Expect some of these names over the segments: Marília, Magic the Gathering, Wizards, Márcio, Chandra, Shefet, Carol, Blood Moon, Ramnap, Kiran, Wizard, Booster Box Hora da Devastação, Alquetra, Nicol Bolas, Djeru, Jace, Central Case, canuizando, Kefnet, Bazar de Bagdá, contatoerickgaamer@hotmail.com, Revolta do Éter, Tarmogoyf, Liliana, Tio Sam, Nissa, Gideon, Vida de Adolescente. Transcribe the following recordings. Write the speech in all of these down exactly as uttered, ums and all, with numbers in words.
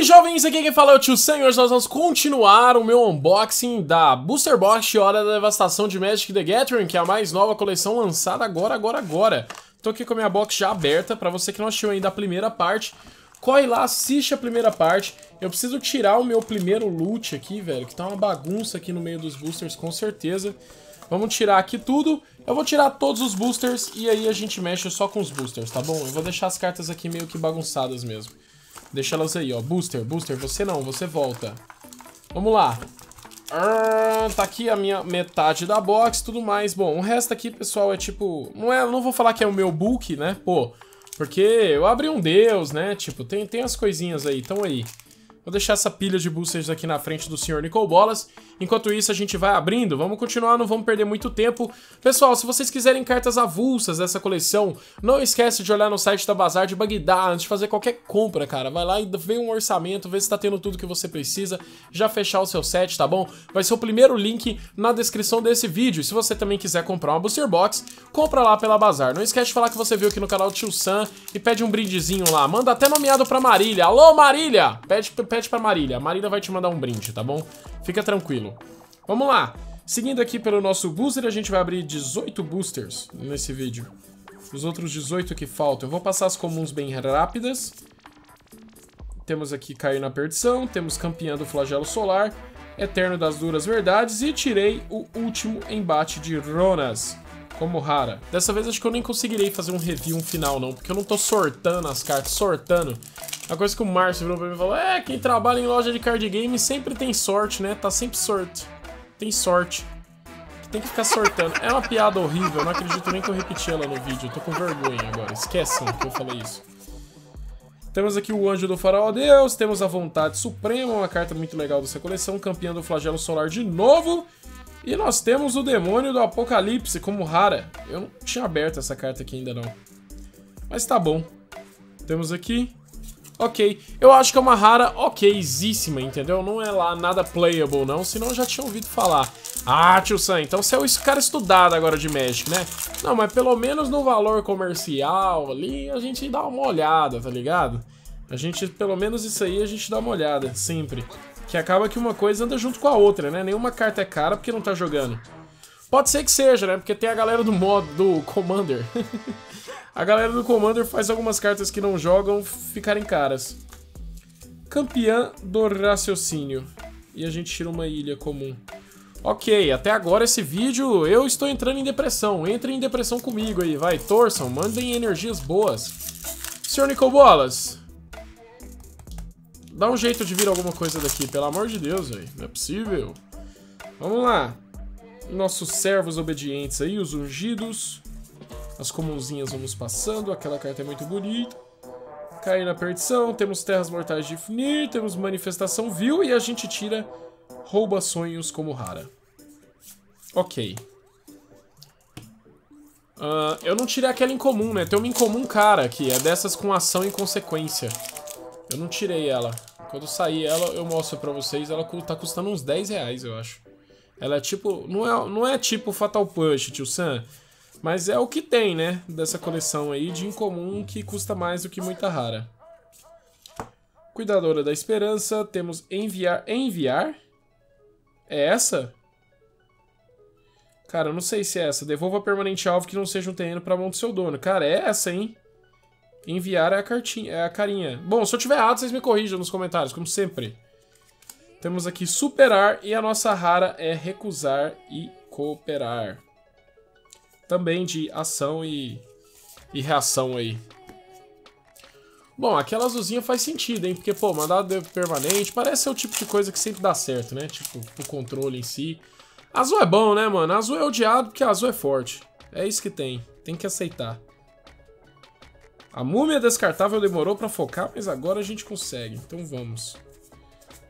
Salve, jovens! Aqui quem fala é o Tio Sam e hoje nós vamos continuar o meu unboxing da Booster Box Hora da Devastação de Magic the Gathering, que é a mais nova coleção lançada agora, agora, agora. Tô aqui com a minha box já aberta, pra você que não assistiu ainda a primeira parte, corre lá, assiste a primeira parte. Eu preciso tirar o meu primeiro loot aqui, velho, que tá uma bagunça aqui no meio dos boosters, com certeza. Vamos tirar aqui tudo, eu vou tirar todos os boosters e aí a gente mexe só com os boosters, tá bom? Eu vou deixar as cartas aqui meio que bagunçadas mesmo. Deixa elas aí, ó. Booster, booster, você não, você volta. Vamos lá. Ah, tá aqui a minha metade da box, tudo mais. Bom, o resto aqui, pessoal, é tipo... Não, é, não vou falar que é o meu book, né? Pô, porque eu abri um deus, né? Tipo, tem, tem as coisinhas aí, então aí. Vou deixar essa pilha de boosters aqui na frente do senhor Nicol Bolas. Enquanto isso, a gente vai abrindo. Vamos continuar, não vamos perder muito tempo. Pessoal, se vocês quiserem cartas avulsas dessa coleção, não esquece de olhar no site da Bazar de Bagdá antes de fazer qualquer compra, cara. Vai lá e vê um orçamento, vê se tá tendo tudo que você precisa, já fechar o seu set, tá bom? Vai ser o primeiro link na descrição desse vídeo. E se você também quiser comprar uma Booster Box, compra lá pela Bazar. Não esquece de falar que você viu aqui no canal do Tio Sam e pede um brindezinho lá. Manda até nomeado pra Marília. Alô, Marília! Pede pra Pede pra Marília, a Marília vai te mandar um brinde, tá bom? Fica tranquilo. Vamos lá, seguindo aqui pelo nosso booster, a gente vai abrir dezoito boosters nesse vídeo. Os outros dezoito que faltam, eu vou passar as comuns bem rápidas. Temos aqui Cair na Perdição, temos Campeã do Flagelo Solar, Eterno das Duras Verdades e tirei o Último Embate de Ronas, como rara. Dessa vez acho que eu nem conseguirei fazer um review, um final não, porque eu não tô sortando as cartas, sortando. A coisa que o Márcio virou pra mim e falou, é, quem trabalha em loja de card game sempre tem sorte, né? Tá sempre sorte. Tem sorte. Tem que ficar sortando. É uma piada horrível, eu não acredito nem que eu repeti ela no vídeo. Eu tô com vergonha agora, esqueçam que eu falei isso. Temos aqui o Anjo do Faraó Deus, temos a Vontade Suprema, uma carta muito legal dessa coleção. Campeã do Flagelo Solar de novo. E nós temos o Demônio do Apocalipse como rara. Eu não tinha aberto essa carta aqui ainda não. Mas tá bom. Temos aqui... Ok, eu acho que é uma rara okzíssima, entendeu? Não é lá nada playable não, senão eu já tinha ouvido falar. Ah, Tio Sam, então você é o cara estudado agora de Magic, né? Não, mas pelo menos no valor comercial ali a gente dá uma olhada, tá ligado? A gente, pelo menos isso aí, a gente dá uma olhada, sempre. Que acaba que uma coisa anda junto com a outra, né? Nenhuma carta é cara porque não tá jogando. Pode ser que seja, né? Porque tem a galera do modo, do Commander. A galera do Commander faz algumas cartas que não jogam ficarem caras. Campeã do Raciocínio. E a gente tira uma ilha comum. Ok, até agora esse vídeo eu estou entrando em depressão. Entrem em depressão comigo aí, vai. Torçam, mandem energias boas. senhor Nicol Bolas, dá um jeito de vir alguma coisa daqui, pelo amor de Deus, velho. Não é possível. Vamos lá. Nossos servos obedientes aí, os ungidos. As comunzinhas vamos passando, aquela carta é muito bonita. Cair na Perdição, temos Terras Mortais de Fnir, temos Manifestação Vil e a gente tira Rouba Sonhos como rara. Ok. Uh, eu não tirei aquela incomum, né? Tem uma incomum cara aqui, é dessas com ação e consequência. Eu não tirei ela. Quando sair ela, eu mostro pra vocês, ela tá custando uns dez reais, eu acho. Ela é tipo... Não é, não é tipo Fatal Push, Tio Sam. Mas é o que tem, né? Dessa coleção aí de incomum que custa mais do que muita rara. Cuidadora da Esperança. Temos Enviar... Enviar? É essa? Cara, eu não sei se é essa. Devolva permanente alvo que não seja um terreno pra mão do seu dono. Cara, é essa, hein? Enviar é a cartinha, é a carinha. Bom, se eu tiver errado, vocês me corrijam nos comentários, como sempre. Temos aqui Superar e a nossa rara é Recusar e Cooperar. Também de ação e, e reação aí. Bom, aquela azulzinha faz sentido, hein? Porque, pô, mandado permanente parece ser o tipo de coisa que sempre dá certo, né? Tipo, o controle em si. Azul é bom, né, mano? Azul é odiado porque azul é forte. É isso que tem. Tem que aceitar. A múmia descartável demorou pra focar, mas agora a gente consegue. Então vamos.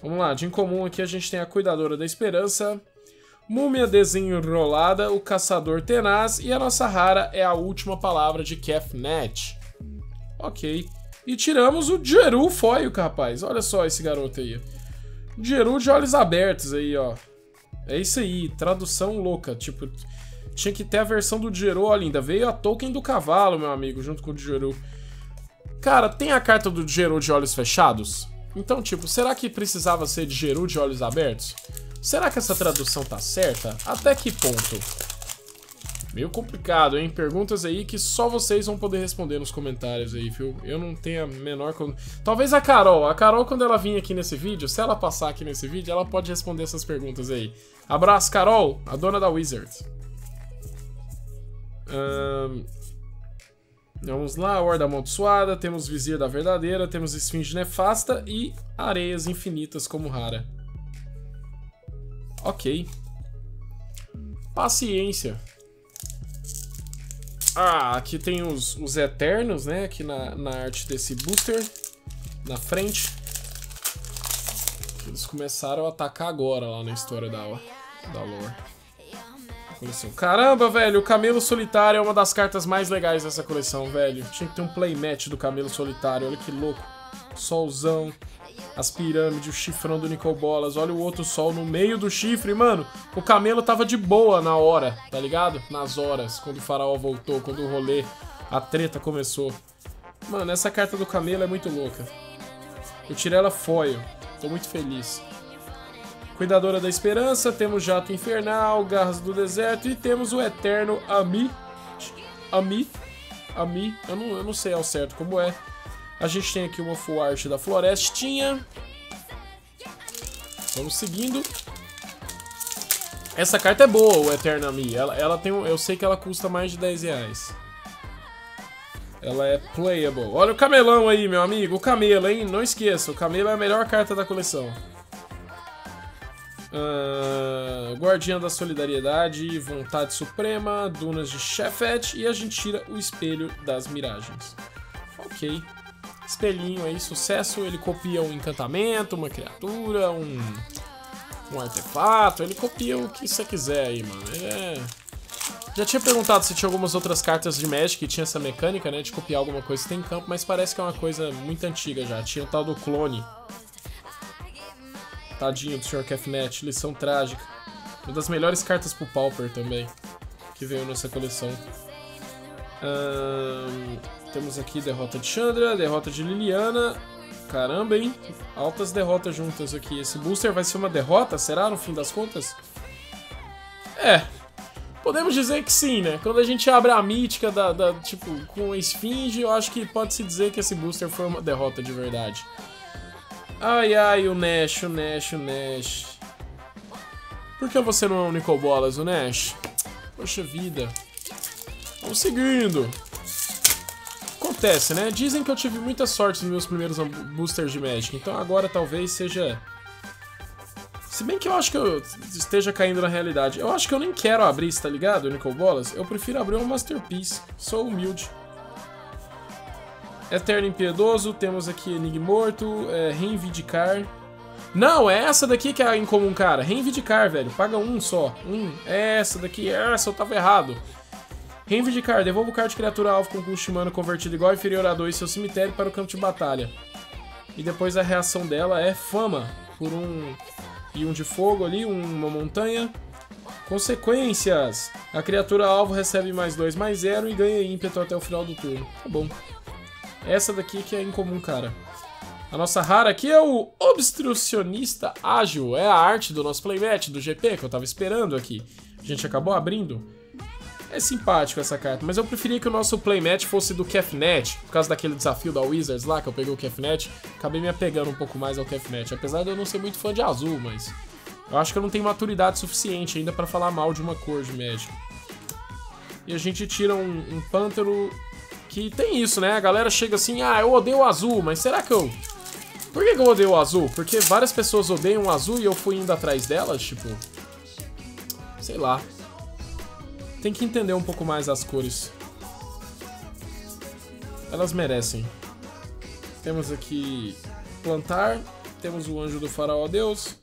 Vamos lá, de incomum aqui a gente tem a Cuidadora da Esperança... Múmia Desenrolada, o Caçador Tenaz e a nossa rara é a Última Palavra de Kefnet. Ok. E tiramos o Djeru Foil, rapaz. Olha só esse garoto aí. Djeru de olhos abertos aí, ó. É isso aí. Tradução louca. Tipo, tinha que ter a versão do Djeru. Olha, ainda veio a token do cavalo, meu amigo, junto com o Djeru. Cara, tem a carta do Djeru de olhos fechados? Então, tipo, será que precisava ser de Djeru de olhos abertos? Será que essa tradução tá certa? Até que ponto? Meio complicado, hein? Perguntas aí que só vocês vão poder responder nos comentários aí, viu? Eu não tenho a menor... Talvez a Carol. A Carol, quando ela vir aqui nesse vídeo, se ela passar aqui nesse vídeo, ela pode responder essas perguntas aí. Abraço, Carol, a dona da Wizard. Ahn... Um... Vamos lá, Horda Amaldiçoada, temos Vizir da Verdadeira, temos Esfinge Nefasta e Areias Infinitas como rara. Ok. Paciência. Ah, aqui tem os, os Eternos, né? Aqui na, na arte desse booster, na frente. Eles começaram a atacar agora lá na história da, da lore. Caramba, velho, o Camelo Solitário é uma das cartas mais legais dessa coleção, velho. Tinha que ter um playmatch do Camelo Solitário, olha que louco. Solzão, as pirâmides, o chifrão do Nicol Bolas. Olha o outro sol no meio do chifre, mano. O Camelo tava de boa na hora, tá ligado? Nas horas, quando o faraó voltou, quando o rolê, a treta começou. Mano, essa carta do Camelo é muito louca. Eu tirei ela foil, tô muito feliz. Cuidadora da Esperança, temos Jato Infernal, Garras do Deserto e temos o Eterno Ami. Ami. Ami. Eu não, eu não sei ao certo como é. A gente tem aqui uma full art da Florestinha. Vamos seguindo. Essa carta é boa, o Eterno Ami. Ela, ela tem um, eu sei que ela custa mais de dez reais. Ela é playable. Olha o camelão aí, meu amigo. O camelo, hein? Não esqueça, o camelo é a melhor carta da coleção. Uh, Guardiã da Solidariedade, Vontade Suprema, Dunas de Shefet. E a gente tira o Espelho das Miragens. Ok. Espelhinho aí, sucesso. Ele copia um encantamento, uma criatura, um, um artefato. Ele copia o que você quiser aí, mano. É... Já tinha perguntado se tinha algumas outras cartas de Magic que tinha essa mecânica, né? De copiar alguma coisa que tem em campo. Mas parece que é uma coisa muito antiga já. Tinha o tal do clone. Tadinho do senhor Kefnet, lição trágica. Uma das melhores cartas pro Pauper também, que veio nessa coleção. Hum, temos aqui derrota de Chandra, derrota de Liliana. Caramba, hein? Altas derrotas juntas aqui. Esse booster vai ser uma derrota, será, no fim das contas? É, podemos dizer que sim, né? Quando a gente abre a mítica da, da, tipo, com a Esfinge, eu acho que pode-se dizer que esse booster foi uma derrota de verdade. Ai, ai, o Nash, o Nash, o Nash. Por que você não é o Nicol Bolas, o Nash? Poxa vida. Vamos seguindo. Acontece, né? Dizem que eu tive muita sorte nos meus primeiros boosters de Magic. Então agora talvez seja... Se bem que eu acho que eu esteja caindo na realidade. Eu acho que eu nem quero abrir, tá ligado, o Nicol Bolas? Eu prefiro abrir um Masterpiece. Sou humilde. Eterno Impiedoso, temos aqui Enigma Morto, é, Reivindicar. Não, é essa daqui que é incomum, cara. Reivindicar, velho. Paga um só. Um. É essa daqui. Essa eu tava errado. Reivindicar. Devolva o card de criatura alvo com custo humano convertido igual inferior a dois seu cemitério para o campo de batalha. E depois a reação dela é Fama. Por um e um de fogo ali, um, uma montanha. Consequências. A criatura alvo recebe mais dois, mais zero e ganha ímpeto até o final do turno. Tá bom. Essa daqui que é incomum, cara. A nossa rara aqui é o Obstrucionista Ágil. É a arte do nosso playmatch, do G P, que eu tava esperando aqui. A gente acabou abrindo. É simpático essa carta, mas eu preferia que o nosso playmatch fosse do Kefnet. Por causa daquele desafio da Wizards lá, que eu peguei o Kefnet. Acabei me apegando um pouco mais ao Kefnet. Apesar de eu não ser muito fã de azul, mas... eu acho que eu não tenho maturidade suficiente ainda pra falar mal de uma cor de Magic. E a gente tira um, um Pântano... Que tem isso, né? A galera chega assim, ah, eu odeio o azul, mas será que eu... Por que, que eu odeio o azul? Porque várias pessoas odeiam o azul e eu fui indo atrás delas, tipo... Sei lá. Tem que entender um pouco mais as cores. Elas merecem. Temos aqui Plantar, temos o Anjo do Faraó Deus,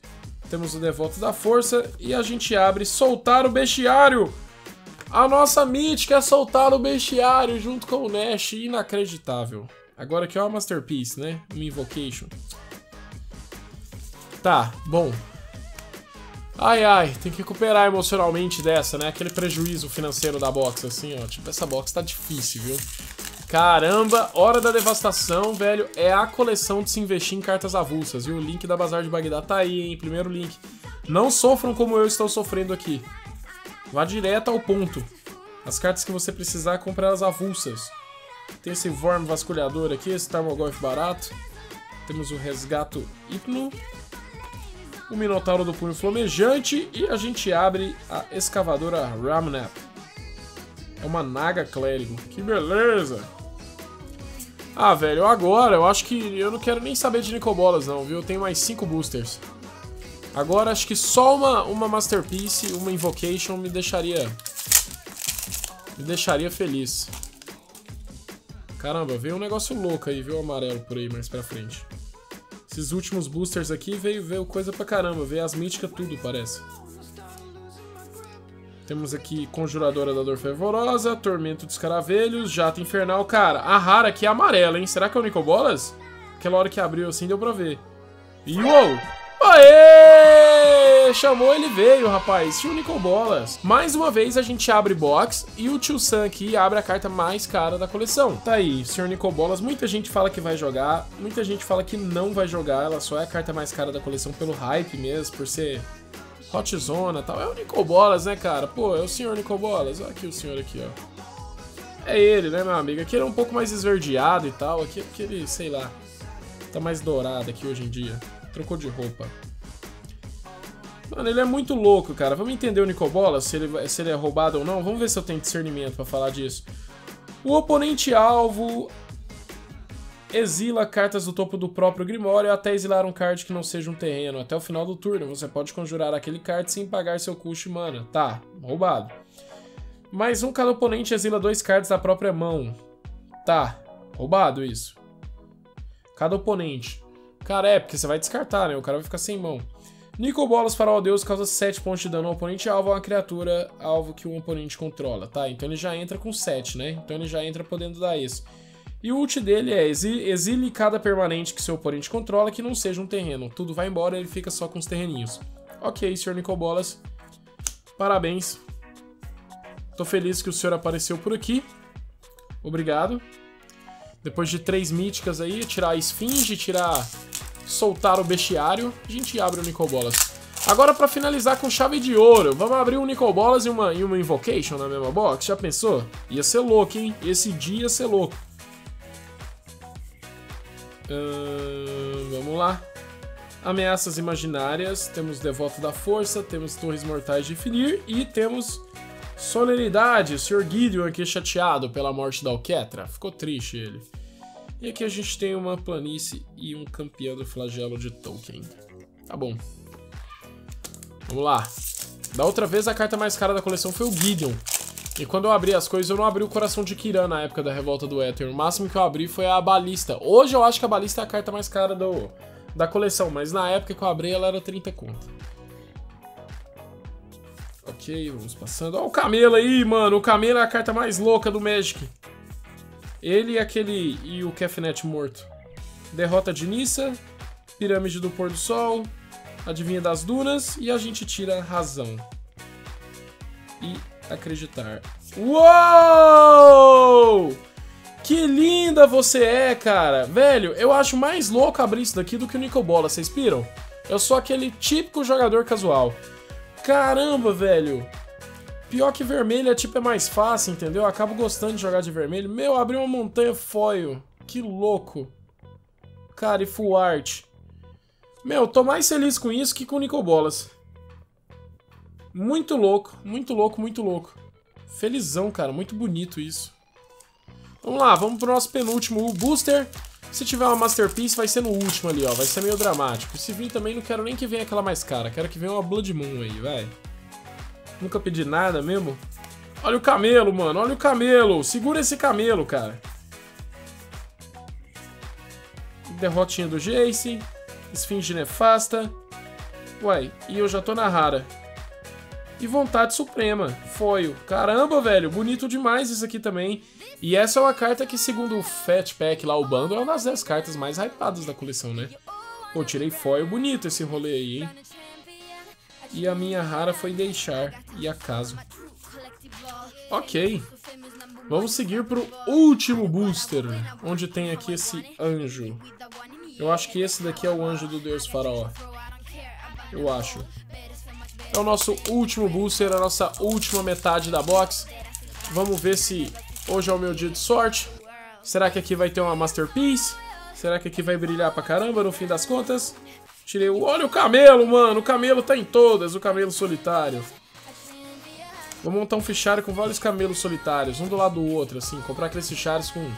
temos o Devoto da Força e a gente abre Soltar o Bestiário! A nossa mítica é soltar o bestiário junto com o Nash, inacreditável. Agora aqui é uma Masterpiece, né? Uma Invocation. Tá, bom. Ai, ai, tem que recuperar emocionalmente dessa, né? Aquele prejuízo financeiro da box, assim, ó. Tipo, essa box tá difícil, viu? Caramba, Hora da Devastação, velho, é a coleção de se investir em cartas avulsas, viu? O link da Bazar de Bagdá tá aí, hein? Primeiro link. Não sofram como eu estou sofrendo aqui. Vá direto ao ponto. As cartas que você precisar, comprar as avulsas. Tem esse Worm Vasculhador aqui, esse Tarmogoyf barato. Temos o Resgato Hipno. O Minotauro do Punho Flamejante. E a gente abre a Escavadora Ramnap. É uma Naga Clérigo. Que beleza! Ah, velho, agora eu acho que eu não quero nem saber de Nicol Bolas, não, viu? Eu tenho mais cinco boosters. Agora acho que só uma, uma Masterpiece, uma Invocation me deixaria... Me deixaria feliz. Caramba, veio um negócio louco aí, viu? O amarelo por aí, mais pra frente. Esses últimos boosters aqui veio, veio coisa pra caramba. Veio as míticas tudo, parece. Temos aqui Conjuradora da Dor Fervorosa, Tormento dos Caravelhos, Jato Infernal. Cara, a rara aqui é amarela, hein? Será que é o Nicol Bolas? Aquela hora que abriu assim deu pra ver. E uou! Aê! Chamou, ele veio, rapaz. Tio Nicol Bolas. Mais uma vez a gente abre box e o Tio Sam aqui abre a carta mais cara da coleção. Tá aí, senhor Nicol Bolas. Muita gente fala que vai jogar, muita gente fala que não vai jogar. Ela só é a carta mais cara da coleção pelo hype mesmo, por ser... Hot Zona e tal. É o Nicol Bolas, né, cara? Pô, é o senhor Nicol Bolas. Olha aqui o senhor aqui, ó. É ele, né, meu amigo? Aqui ele é um pouco mais esverdeado e tal. Aqui, aqui ele, sei lá, tá mais dourado aqui hoje em dia. Trocou de roupa. Mano, ele é muito louco, cara. Vamos entender o Nicol Bolas, se ele, se ele é roubado ou não. Vamos ver se eu tenho discernimento pra falar disso. O oponente alvo... Exila cartas do topo do próprio Grimório até exilar um card que não seja um terreno. Até o final do turno, você pode conjurar aquele card sem pagar seu custo de mana. Tá, roubado. Mais um, cada oponente exila dois cards da própria mão. Tá, roubado isso. Cada oponente. Cara, é, porque você vai descartar, né? O cara vai ficar sem mão. Nicol Bolas, Farol Deus, causa sete pontos de dano ao oponente alvo ou a criatura alvo que o oponente controla. Tá, então ele já entra com sete, né? Então ele já entra podendo dar isso. E o ult dele é exile cada permanente que seu oponente controla que não seja um terreno. Tudo vai embora, ele fica só com os terreninhos. Ok, senhor Nicol Bolas. Parabéns. Tô feliz que o senhor apareceu por aqui. Obrigado. Depois de três míticas aí, tirar a esfinge, tirar... Soltar o bestiário. A gente abre o Nicol Bolas. Agora pra finalizar com chave de ouro, vamos abrir um Nicol Bolas e uma, e uma Invocation na mesma box? Já pensou? Ia ser louco, hein? Esse dia ia ser louco. Hum, vamos lá. Ameaças imaginárias. Temos Devoto da Força. Temos Torres Mortais de Finir. E temos Solenidade. O senhor Gideon aqui chateado pela morte da Alquetra. Ficou triste ele. E aqui a gente tem uma planície e um campeão do flagelo de Tolkien. Tá bom. Vamos lá. Da outra vez a carta mais cara da coleção foi o Gideon. E quando eu abri as coisas, eu não abri o coração de Kiran na época da Revolta do Éter. O máximo que eu abri foi a balista. Hoje eu acho que a balista é a carta mais cara do, da coleção, mas na época que eu abri ela era trinta conto. Ok, vamos passando. Olha o camelo aí, mano. O camelo é a carta mais louca do Magic. Ele e aquele... e o Kefnet morto. Derrota de Nissa. Pirâmide do Pôr do Sol. Adivinha das Dunas. E a gente tira Razão. E... acreditar. Uou! Que linda você é, cara! Velho, eu acho mais louco abrir isso daqui do que o Nicol Bolas, vocês piram? Eu sou aquele típico jogador casual. Caramba, velho! Pior que vermelho é tipo é mais fácil, entendeu? Eu acabo gostando de jogar de vermelho. Meu, abri uma montanha foil. Que louco! Cara, e full art. Meu, tô mais feliz com isso que com o Nicol Bolas. Muito louco, muito louco, muito louco. Felizão, cara, muito bonito isso. Vamos lá, vamos pro nosso penúltimo, o Booster. Se tiver uma Masterpiece, vai ser no último ali, ó. Vai ser meio dramático. Se vir também, não quero nem que venha aquela mais cara. Quero que venha uma Blood Moon aí, vai. Nunca pedi nada mesmo. Olha o camelo, mano, olha o camelo. Segura esse camelo, cara. Derrotinha do Jace. Esfinge nefasta. Uai, e eu já tô na rara. E Vontade Suprema, foil. Caramba, velho, bonito demais isso aqui também. E essa é uma carta que, segundo o Fat Pack lá, o bando, é uma das dez cartas mais hypadas da coleção, né? Pô, tirei foil, bonito esse rolê aí, hein? E a minha rara foi Deixar e Acaso. Ok. Vamos seguir para o último booster, onde tem aqui esse anjo. Eu acho que esse daqui é o anjo do Deus Faraó. Eu acho. É o nosso último booster, a nossa última metade da box. Vamos ver se hoje é o meu dia de sorte. Será que aqui vai ter uma Masterpiece? Será que aqui vai brilhar pra caramba no fim das contas? Tirei o... Olha o camelo, mano! O camelo tá em todas, o camelo solitário. Vou montar um fichário com vários camelos solitários, um do lado do outro, assim. Comprar aqueles fichários com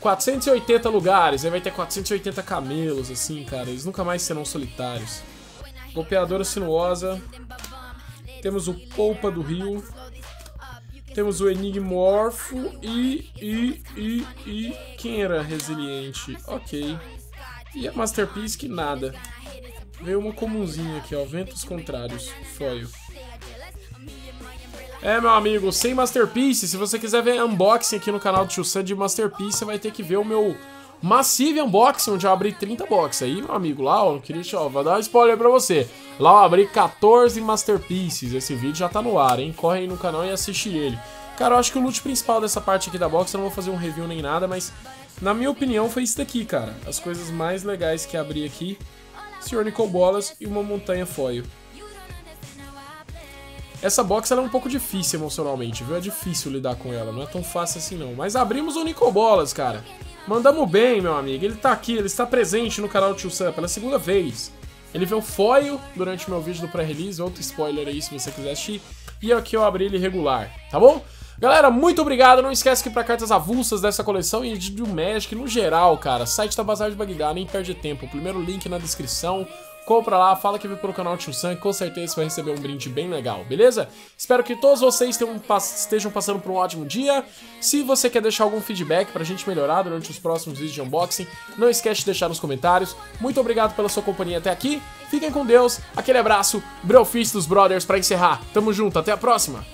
quatrocentos e oitenta lugares. Aí vai ter quatrocentos e oitenta camelos, assim, cara. Eles nunca mais serão solitários. Golpeadora sinuosa. Temos o Polpa do Rio. Temos o Enigmorfo e, e, e, e... Quem era resiliente? Ok. E a Masterpiece que nada. Veio uma comunzinha aqui, ó. Ventos contrários. Foil. É, meu amigo, sem Masterpiece. Se você quiser ver unboxing aqui no canal do Tio Sam de Masterpiece, você vai ter que ver o meu Massive Unboxing, onde eu abri trinta boxes. Aí, meu amigo, lá, ó, queria, ó, vou dar um spoiler pra você. Lá eu abri quatorze Masterpieces. Esse vídeo já tá no ar, hein? Corre aí no canal e assiste ele. Cara, eu acho que o loot principal dessa parte aqui da box, eu não vou fazer um review nem nada, mas na minha opinião foi isso daqui, cara. As coisas mais legais que abri aqui: senhor Nicol Bolas e uma montanha foil. Essa box ela é um pouco difícil emocionalmente, viu? É difícil lidar com ela, não é tão fácil assim não. Mas abrimos o Nicol Bolas, cara. Mandamos bem, meu amigo. Ele tá aqui, ele está presente no canal do Tio Sam pela segunda vez. Ele veio foil durante meu vídeo do pré-release, outro spoiler aí se você quiser assistir. E aqui eu abri ele regular, tá bom? Galera, muito obrigado. Não esquece que pra cartas avulsas dessa coleção e de Magic no geral, cara, site da Bazar de Bagdá, nem perde tempo. Primeiro link na descrição. Compra lá, fala que veio pelo canal Tio Sam, com certeza você vai receber um brinde bem legal, beleza? Espero que todos vocês tenham, estejam passando por um ótimo dia. Se você quer deixar algum feedback pra gente melhorar durante os próximos vídeos de unboxing, não esquece de deixar nos comentários. Muito obrigado pela sua companhia até aqui. Fiquem com Deus, aquele abraço, Brofist dos Brothers pra encerrar. Tamo junto, até a próxima!